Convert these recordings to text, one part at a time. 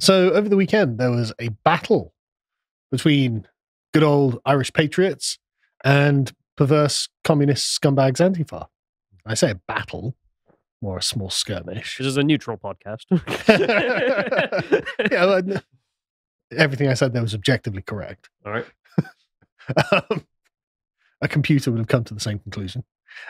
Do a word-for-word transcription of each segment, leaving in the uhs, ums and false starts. So over the weekend, there was a battle between good old Irish patriots and perverse communist scumbags Antifa. I say a battle, more a small skirmish. This is a neutral podcast. Yeah, well, everything I said there was objectively correct. All right. um, a computer would have come to the same conclusion.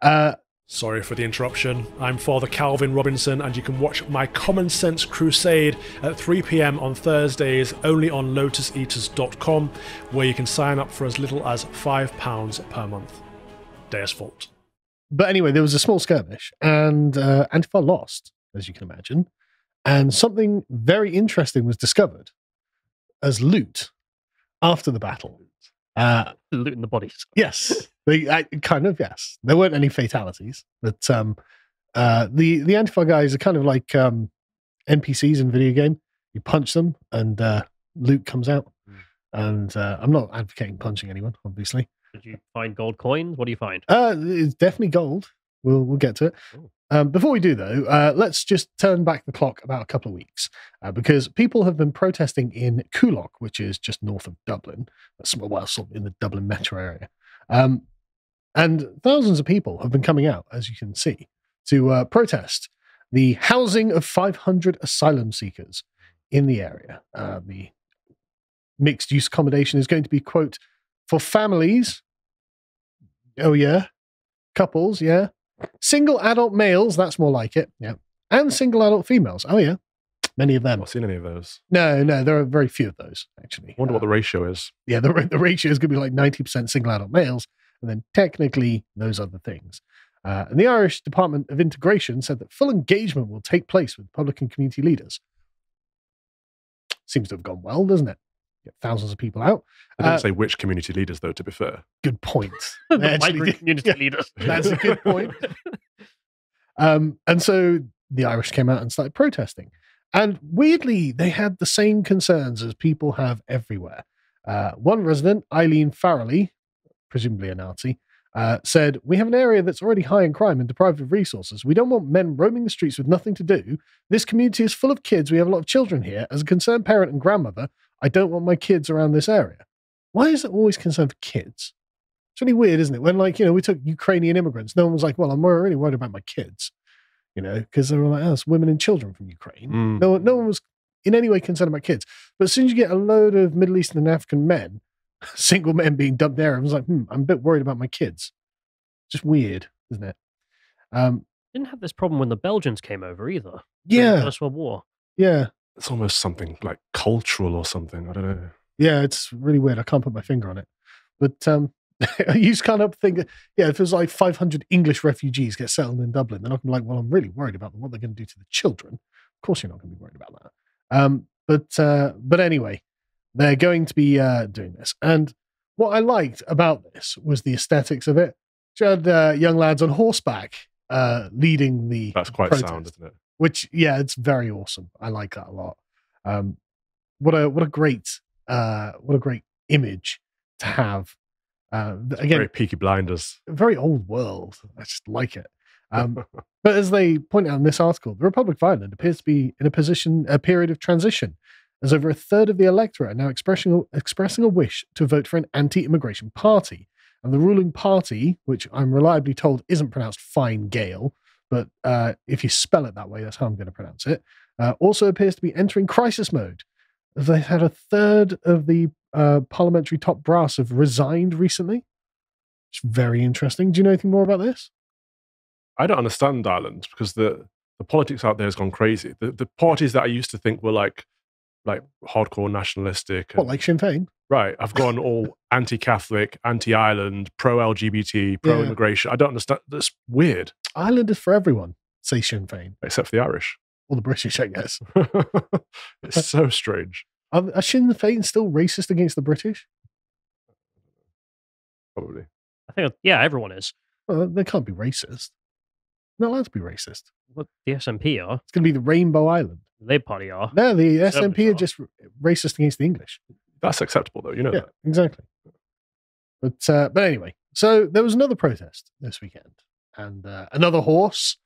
Uh, Sorry for the interruption. I'm Father Calvin Robinson, and you can watch my Common Sense Crusade at three p m on Thursdays only on Lotus Eaters dot com, where you can sign up for as little as five pounds per month. Deus Vult. But anyway, there was a small skirmish, and uh, Antifa lost, as you can imagine, and something very interesting was discovered as loot after the battle. Uh, Looting the bodies. Yes. They, I, kind of, yes. There weren't any fatalities, but um, uh, the, the Antifa guys are kind of like um, N P Cs in video game. You punch them and uh, loot comes out. Mm. And uh, I'm not advocating punching anyone, obviously. Did you find gold coins? What do you find? Uh, it's definitely gold. We'll, we'll get to it. Um, before we do, though, uh, let's just turn back the clock about a couple of weeks, uh, because people have been protesting in Coolock, which is just north of Dublin, well, sort of in the Dublin metro area. Um, and thousands of people have been coming out, as you can see, to uh, protest the housing of five hundred asylum seekers in the area. Uh, the mixed-use accommodation is going to be, quote, for families, oh yeah, couples, yeah, single adult males, that's more like it, yeah, and single adult females, oh yeah, many of them. I've not seen any of those. No, no, there are very few of those, actually. I wonder uh, what the ratio is. Yeah, the, the ratio is going to be like ninety percent single adult males, and then technically those other things. Uh, and the Irish Department of Integration said that full engagement will take place with public and community leaders. Seems to have gone well, doesn't it? Get thousands of people out. They didn't uh, say which community leaders, though, to be fair. Good point. Migrant community yeah, leaders. That's a good point. Um, and so the Irish came out and started protesting. And weirdly, they had the same concerns as people have everywhere. Uh, one resident, Eileen Farrelly, presumably a Nazi, uh, said, "We have an area that's already high in crime and deprived of resources. We don't want men roaming the streets with nothing to do. This community is full of kids. We have a lot of children here. As a concerned parent and grandmother, I don't want my kids around this area." Why is it always concerned for kids? It's really weird, isn't it? When, like, you know, we took Ukrainian immigrants, no one was like, well, I'm really worried about my kids, you know, because they were like, oh, it's women and children from Ukraine. Mm. No, no one was in any way concerned about kids. But as soon as you get a load of Middle Eastern and African men, single men being dubbed Arabs, like, hmm, I'm a bit worried about my kids. Just weird, isn't it? Um, Didn't have this problem when the Belgians came over either. Yeah. The First World War. Yeah. It's almost something like cultural or something. I don't know. Yeah, it's really weird. I can't put my finger on it. But um, you just can't help think, yeah, if there's like five hundred English refugees get settled in Dublin, they're not going to be like, well, I'm really worried about what they're going to do to the children. Of course you're not going to be worried about that. Um, but uh, but anyway, they're going to be uh, doing this. And what I liked about this was the aesthetics of it. You had uh, young lads on horseback uh, leading the That's quite protest. Sound, isn't it? Which, yeah, it's very awesome. I like that a lot. Um, what a what a great uh, what a great image to have. Uh, again, very Peaky Blinders, very old world. I just like it. Um, but as they point out in this article, the Republic of Ireland appears to be in a position, a period of transition, as over a third of the electorate are now expressing expressing a wish to vote for an anti-immigration party, and the ruling party, which I'm reliably told isn't pronounced Fine Gael. But uh, if you spell it that way, that's how I'm going to pronounce it, uh, also appears to be entering crisis mode. They've had a third of the uh, parliamentary top brass have resigned recently. It's very interesting. Do you know anything more about this? I don't understand Ireland because the, the politics out there has gone crazy. The, the parties that I used to think were like like hardcore nationalistic. And, what, like Sinn Féin? Right. I've gone all anti-Catholic, anti-Ireland, pro-L G B T, pro-immigration. Yeah. I don't understand. That's weird. Ireland is for everyone, say Sinn Féin. Except for the Irish. Or the British, I guess. It's so strange. Are, are Sinn Féin still racist against the British? Probably. I think, yeah, everyone is. Well, they can't be racist. They're not allowed to be racist. What the S N P are. It's going to be the Rainbow Island. They probably are. No, the S N P are just racist against the English. That's acceptable, though. You know yeah, that. Exactly. But, uh, but anyway, so there was another protest this weekend. And uh, another horse,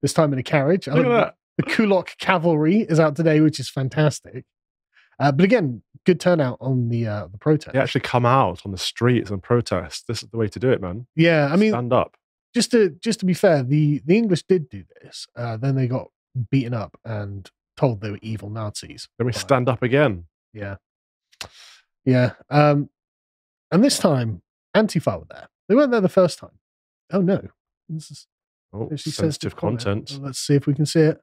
this time in a carriage. Look at that. The Coolock Cavalry is out today, which is fantastic. Uh, but again, good turnout on the uh, the protest. They actually come out on the streets and protest. This is the way to do it, man. Yeah, I mean, stand up. Just to just to be fair, the the English did do this. Uh, then they got beaten up and told they were evil Nazis. Then we stand up again. Yeah, yeah. Um, and this time, Antifa were there. They weren't there the first time. Oh no, this is oh, sensitive, sensitive content. content. Let's see if we can see it.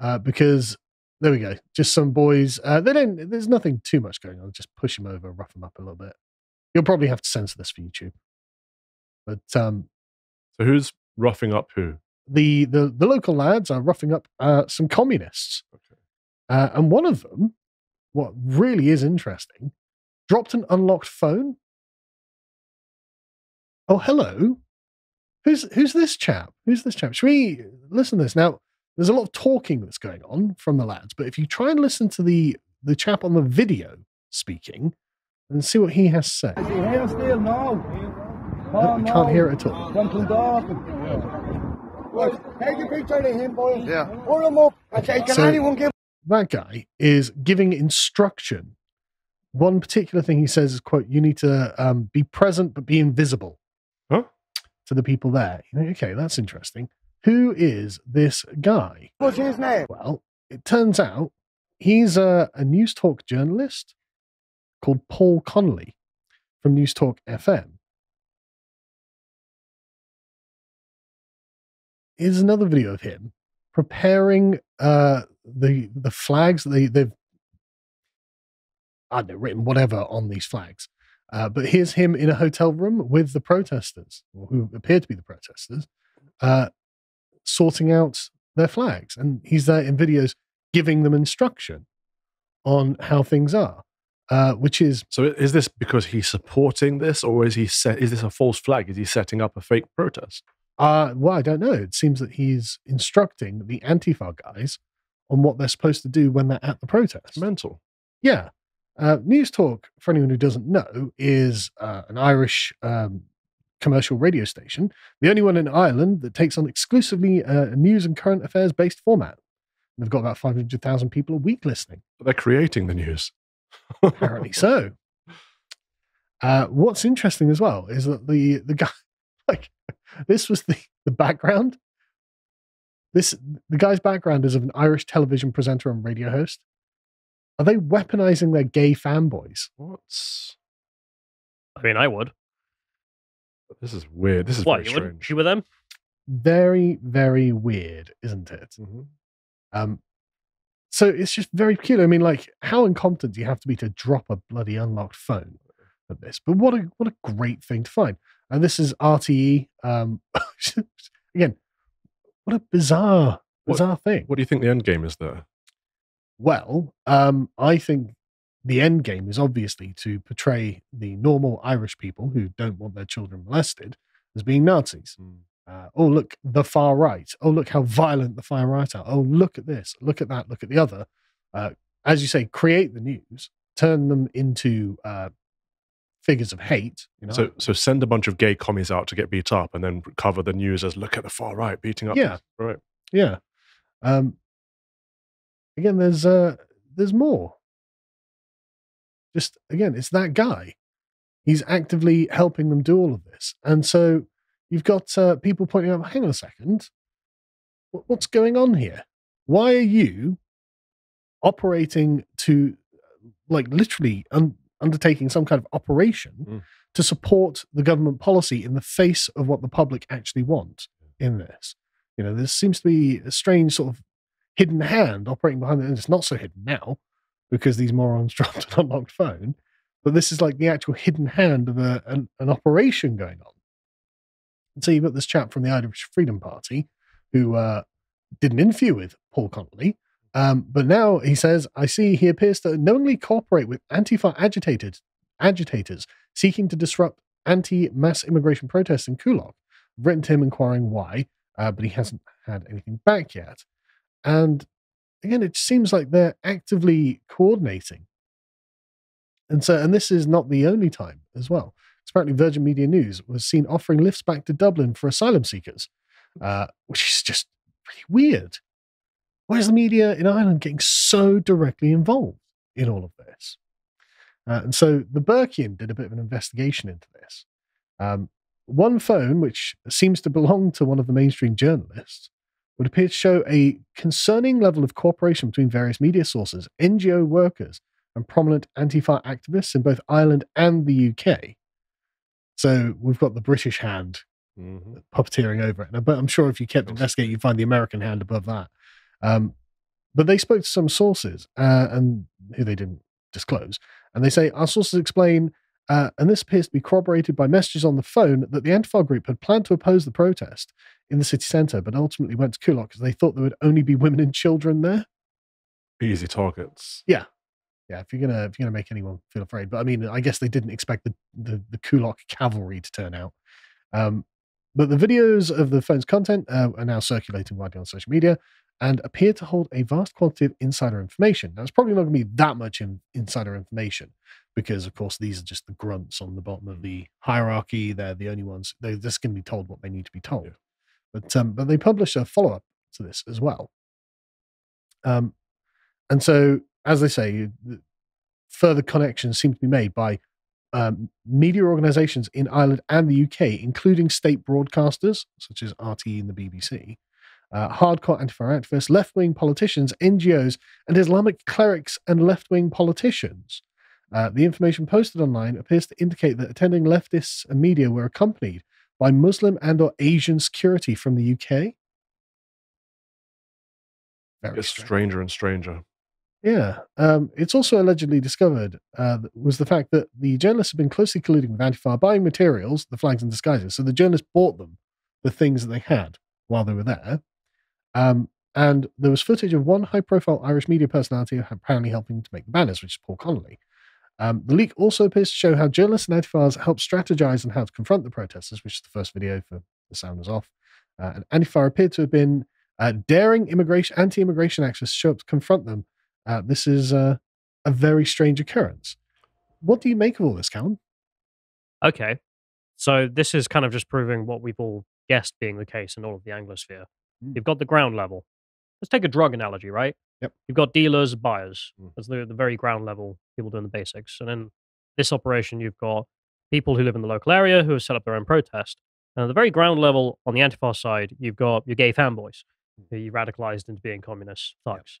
Uh, because there we go. Just some boys. Uh, they don't. There's nothing too much going on. Just push them over, rough them up a little bit. You'll probably have to censor this for YouTube. But um, so who's roughing up who? The the the local lads are roughing up uh, some communists, okay. uh, and one of them, what really is interesting, dropped an unlocked phone. Oh hello, who's who's this chap? Who's this chap? Should we listen to this now? There's a lot of talking that's going on from the lads, but if you try and listen to the, the chap on the video speaking and see what he has to say. Is he here still? No. Oh, we no. can't hear it at all. Something's off. Look, take a picture of him, boys. Yeah. Pull him up. I say, can so anyone give... That guy is giving instruction. One particular thing he says is, quote, you need to um, be present but be invisible huh? to the people there. Okay, that's interesting. Who is this guy? What's his name? Well, it turns out he's a, a News Talk journalist called Paul Connolly from News Talk F M. Here's another video of him preparing uh, the the flags. They, they've, I don't know, written whatever on these flags. Uh, but here's him in a hotel room with the protesters, or who appear to be the protesters, uh, sorting out their flags, and he's there in videos giving them instruction on how things are, uh, which is... So is this because he's supporting this, or is he set, is this a false flag? Is he setting up a fake protest? Uh, well, I don't know. It seems that he's instructing the Antifa guys on what they're supposed to do when they're at the protest. It's mental. Yeah. Uh, News Talk, for anyone who doesn't know, is uh, an Irish... Um, commercial radio station, the only one in Ireland that takes on exclusively uh, news and current affairs based format. And they've got about five hundred thousand people a week listening. But they're creating the news. Apparently so. Uh, what's interesting as well is that the, the guy, like, this was the, the background. This, the guy's background is of an Irish television presenter and radio host. Are they weaponizing their gay fanboys? What? I mean, I would. This is weird. This is what, very you strange. You were them? Very, very weird, isn't it? Mm-hmm. Um, so it's just very peculiar. I mean, like, how incompetent do you have to be to drop a bloody unlocked phone at this? But what a what a great thing to find. And this is R T E. Um, again, what a bizarre, bizarre what, thing. What do you think the end game is there? Well, um, I think... the end game is obviously to portray the normal Irish people who don't want their children molested as being Nazis. Mm. Uh, oh, look, the far right. Oh, look how violent the far right are. Oh, look at this. Look at that. Look at the other. Uh, as you say, create the news, turn them into uh, figures of hate. You know? So so send a bunch of gay commies out to get beat up and then cover the news as, look at the far right beating up. Yeah. Right. Yeah. Um, again, there's uh, there's more. Just, again, it's that guy. He's actively helping them do all of this. And so you've got uh, people pointing out, hang on a second, what's going on here? Why are you operating to, like, literally un undertaking some kind of operation mm. to support the government policy in the face of what the public actually want in this? You know, there seems to be a strange sort of hidden hand operating behind it, and it's not so hidden now, because these morons dropped an unlocked phone. But this is like the actual hidden hand of a, an, an operation going on. And so you've got this chap from the Irish Freedom Party who uh, did an interview with Paul Connolly. Um, but now he says, I see he appears to knowingly cooperate with Antifa agitators, agitators seeking to disrupt anti-mass immigration protests in Coolock. I've written to him inquiring why, uh, but he hasn't had anything back yet. And again, it seems like they're actively coordinating. And so, and this is not the only time as well. Apparently, Virgin Media News was seen offering lifts back to Dublin for asylum seekers, uh, which is just really weird. Why is the media in Ireland getting so directly involved? in all of this. Uh, and so the Burkean did a bit of an investigation into this. Um, one phone, which seems to belong to one of the mainstream journalists, would appear to show a concerning level of cooperation between various media sources, N G O workers, and prominent Antifa activists in both Ireland and the U K. So we've got the British hand mm-hmm. puppeteering over it. Now, but I'm sure if you kept investigating, you'd find the American hand above that. Um, but they spoke to some sources uh, and who they didn't disclose. And they say, our sources explain, uh, and this appears to be corroborated by messages on the phone, that the Antifa group had planned to oppose the protest in the city centre, but ultimately went to Coolock because they thought there would only be women and children there. Easy targets. Yeah. Yeah, if you're gonna if you're gonna make anyone feel afraid, but I mean, I guess they didn't expect the the, the Coolock cavalry to turn out. Um, but the videos of the phone's content uh, are now circulating widely on social media and appear to hold a vast quantity of insider information. Now, it's probably not going to be that much in, insider information because, of course, these are just the grunts on the bottom of the hierarchy. They're the only ones. They're just going to be told what they need to be told. Yeah. But um, but they published a follow up to this as well. Um, and so. As they say, further connections seem to be made by um, media organisations in Ireland and the U K, including state broadcasters, such as R T E and the B B C, uh, hardcore Antifa activists, left-wing politicians, N G Os, and Islamic clerics and left-wing politicians. Uh, the information posted online appears to indicate that attending leftists and media were accompanied by Muslim and or Asian security from the U K. Very it's strange. stranger and stranger. Yeah. Um, it's also allegedly discovered uh, was the fact that the journalists have been closely colluding with Antifa, buying materials, the flags and disguises. So the journalists bought them the things that they had while they were there. Um, and there was footage of one high-profile Irish media personality apparently helping to make the banners, which is Paul Connolly. Um, the leak also appears to show how journalists and Antifas helped strategize on how to confront the protesters, which is the first video for the sound was off. Uh, and Antifa appeared to have been uh, daring immigration, anti-immigration activists show up to confront them. Uh, this is uh, a very strange occurrence. What do you make of all this, Callum? Okay. So this is kind of just proving what we've all guessed being the case in all of the Anglosphere. Mm. You've got the ground level. Let's take a drug analogy, right? Yep. You've got dealers, buyers. Mm. That's the, the very ground level, people doing the basics. And in this operation, you've got people who live in the local area who have set up their own protest. And at the very ground level, on the Antifa side, you've got your gay fanboys mm. who you radicalized into being communist thugs. Yep.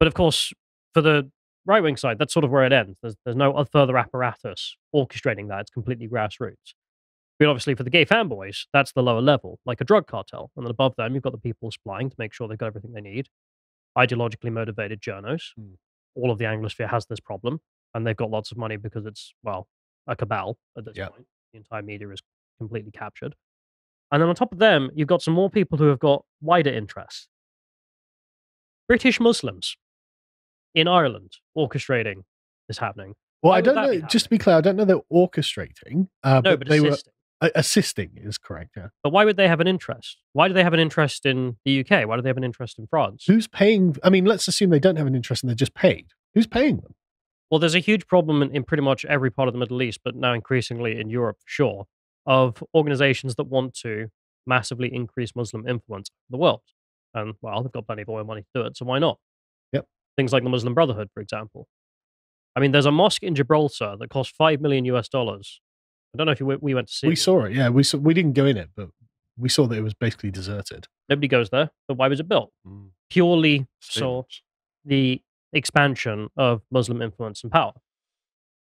But of course, for the right-wing side, that's sort of where it ends. There's, there's no further apparatus orchestrating that. It's completely grassroots. But obviously, for the gay fanboys, that's the lower level, like a drug cartel. And then above them, you've got the people supplying to make sure they've got everything they need. Ideologically motivated journos. Mm. All of the Anglosphere has this problem. And they've got lots of money because it's, well, a cabal at this yeah. point. The entire media is completely captured. And then on top of them, you've got some more people who have got wider interests. British Muslims. In Ireland, orchestrating is happening. Well, How I don't know, just to be clear, I don't know they're orchestrating. Uh, no, but, but they assisting. were uh, assisting is correct, yeah. But why would they have an interest? Why do they have an interest in the U K? Why do they have an interest in France? Who's paying? I mean, let's assume they don't have an interest and they're just paid. Who's paying them? Well, there's a huge problem in, in pretty much every part of the Middle East, but now increasingly in Europe, sure, of organizations that want to massively increase Muslim influence in the world. And, well, they've got plenty of oil money to do it, so why not? Things like the Muslim Brotherhood, for example. I mean, there's a mosque in Gibraltar that costs five million US dollars. I don't know if you, we went to see it. We saw it, yeah. We saw, we didn't go in it, but we saw that it was basically deserted. Nobody goes there, but why was it built? Mm. Purely saw the expansion of Muslim influence and power.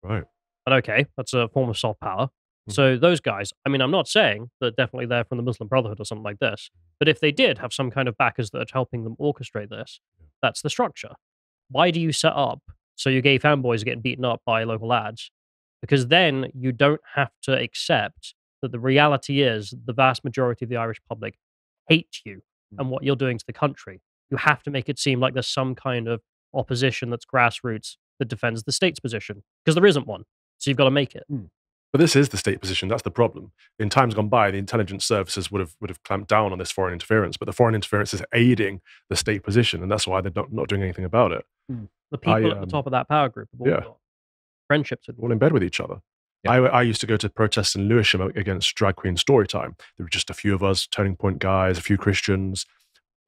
Right. But okay, that's a form of soft power. Mm. So those guys, I mean, I'm not saying that definitely they're from the Muslim Brotherhood or something like this, but if they did have some kind of backers that are helping them orchestrate this, that's the structure. Why do you set up so your gay fanboys are getting beaten up by local lads? Because then you don't have to accept that the reality is the vast majority of the Irish public hate you and what you're doing to the country. You have to make it seem like there's some kind of opposition that's grassroots that defends the state's position, because there isn't one. So you've got to make it. Mm. But this is the state position. That's the problem. In times gone by, the intelligence services would have would have clamped down on this foreign interference, but the foreign interference is aiding the state position, and that's why they're not, not doing anything about it. Mm. The people I, at um, the top of that power group have all yeah. got friendships with them. All in bed with each other. Yeah. I, I used to go to protests in Lewisham against Drag Queen Storytime. There were just a few of us, Turning Point guys, a few Christians,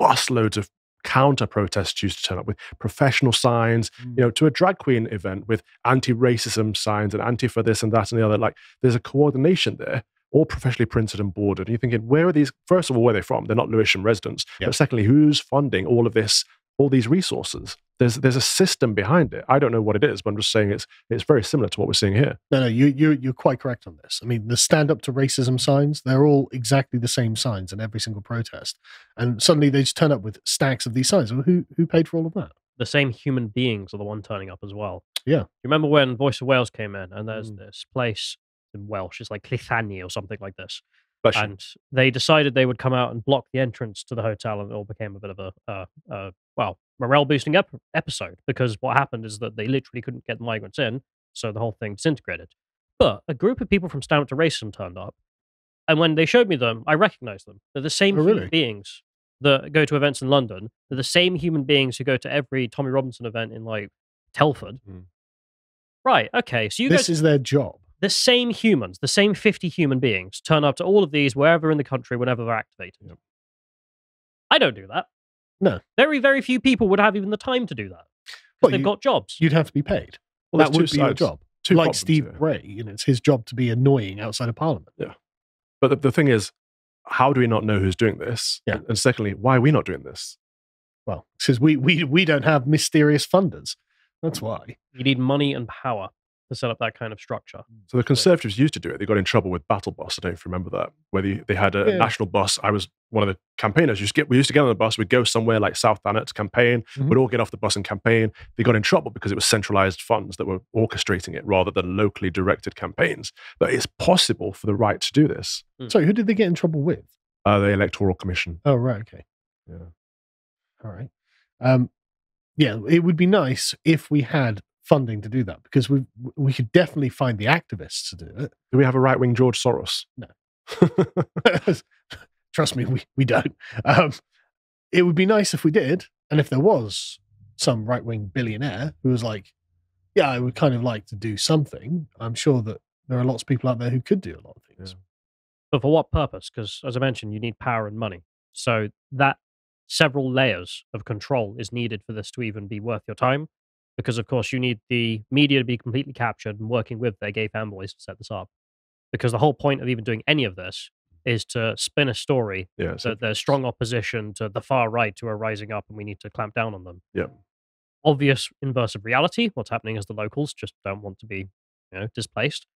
busloads of counter-protest choose to turn up with professional signs, mm. you know, to a drag queen event with anti-racism signs and Antifa this and that and the other. Like, there's a coordination there, all professionally printed and bordered. And you're thinking, where are these, first of all, where are they from? They're not Lewisham residents. Yep. But secondly, who's funding all of this, all these resources? There's there's a system behind it. I don't know what it is, but I'm just saying it's it's very similar to what we're seeing here. No, no, you, you, you're quite correct on this. I mean, the Stand Up to Racism signs, they're all exactly the same signs in every single protest. And suddenly they just turn up with stacks of these signs. Well, who, who paid for all of that? The same human beings are the one turning up as well. Yeah. You remember when Voice of Wales came in, and there's mm. this place in Welsh, it's like Clithani or something like this. But and sure. they decided they would come out and block the entrance to the hotel, and it all became a bit of a, uh, uh, well, morale-boosting ep episode, because what happened is that they literally couldn't get the migrants in, so the whole thing disintegrated. But a group of people from Stand Up to Racism turned up, and when they showed me them, I recognized them. They're the same oh, human really? beings that go to events in London. They're the same human beings who go to every Tommy Robinson event in, like, Telford. Mm. Right, okay, so you This is their job. The same humans, the same fifty human beings turn up to all of these wherever in the country, whenever they're activated. Yep. I don't do that. No. Very, very few people would have even the time to do that. Well, they've you, got jobs. You'd have to be paid. Well, well that would be sides, your job. Two like problems, Steve yeah. Bray, you know, it's his job to be annoying outside of Parliament. Yeah. But the, the thing is, how do we not know who's doing this? Yeah. And secondly, why are we not doing this? Well, because we, we, we don't have mysterious funders. That's why. You need money and power to set up that kind of structure. So the Conservatives used to do it. They got in trouble with Battle Bus. I don't know if you remember that, where they, they had a yeah. national bus. I was one of the campaigners. You just get, we used to get on the bus. We'd go somewhere like South Thanet to campaign. Mm-hmm. We'd all get off the bus and campaign. They got in trouble because it was centralized funds that were orchestrating it rather than locally directed campaigns. But it's possible for the right to do this. Mm. So who did they get in trouble with? Uh, the Electoral Commission. Oh, right. Okay. Yeah. All right. Um, yeah, it would be nice if we had funding to do that, because we we could definitely find the activists to do it. Do we have a right-wing George Soros? No. Trust me, we, we don't. Um, it would be nice if we did, and if there was some right-wing billionaire who was like, yeah, I would kind of like to do something. I'm sure that there are lots of people out there who could do a lot of things. Yeah. But for what purpose? Because, as I mentioned, you need power and money. So that several layers of control is needed for this to even be worth your time. Because, of course, you need the media to be completely captured and working with their gay fanboys to set this up. Because the whole point of even doing any of this is to spin a story yeah, that there's strong opposition to the far right who are rising up and we need to clamp down on them. Yeah. Obvious inverse of reality. What's happening is the locals just don't want to be, you know, displaced.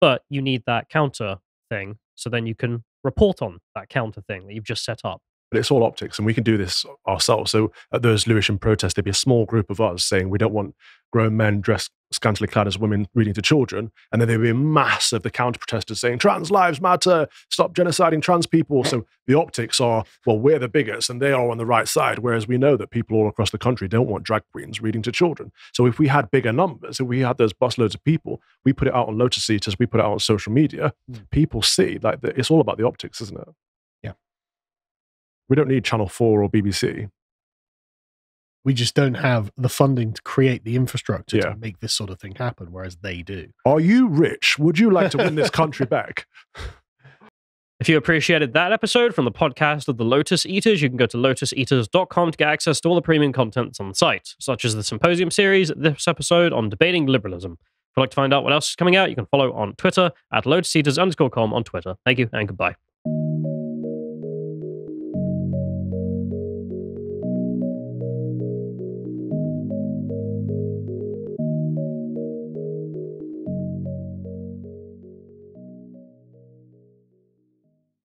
But you need that counter thing so then you can report on that counter thing that you've just set up. But it's all optics, and we can do this ourselves. So at those Lewisham protests, there'd be a small group of us saying we don't want grown men dressed scantily clad as women reading to children. And then there'd be a mass of the counter-protesters saying, trans lives matter, stop genociding trans people. So the optics are, well, we're the bigots and they are on the right side, whereas we know that people all across the country don't want drag queens reading to children. So if we had bigger numbers, if we had those busloads of people, we put it out on Lotus Eaters, we put it out on social media, mm. people see, like, the, it's all about the optics, isn't it? We don't need Channel four or B B C. We just don't have the funding to create the infrastructure yeah. to make this sort of thing happen, whereas they do. Are you rich? Would you like to win this country back? If you appreciated that episode from the podcast of the Lotus Eaters, you can go to Lotus Eaters dot com to get access to all the premium contents on the site, such as the Symposium series, this episode on debating liberalism. If you'd like to find out what else is coming out, you can follow on Twitter at Lotus Eaters underscore com on Twitter. Thank you and goodbye.